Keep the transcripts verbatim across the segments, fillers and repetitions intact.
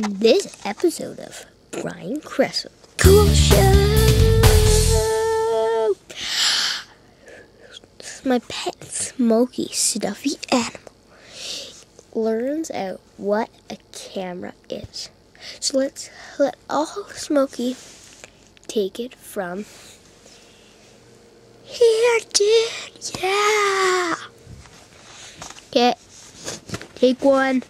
This episode of Brian Kressel Cool Show. My pet smoky, stuffy animal learns out what a camera is. So let's let all Smoky take it from here, dude. Yeah. Okay. Take one.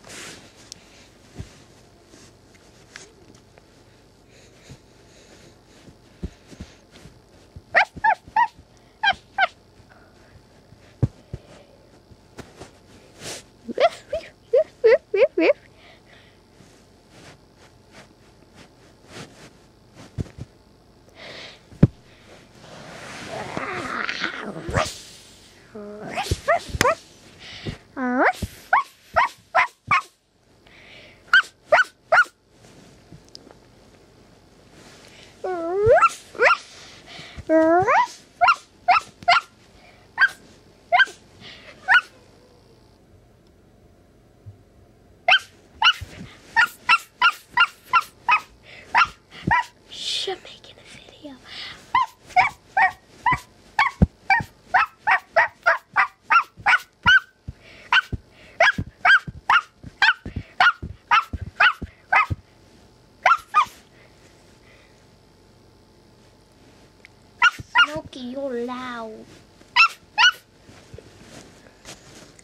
Smokey, you're loud.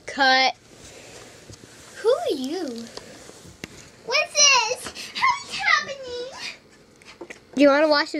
Cut. Who are you? What's this? How is happening? Do you want to watch this?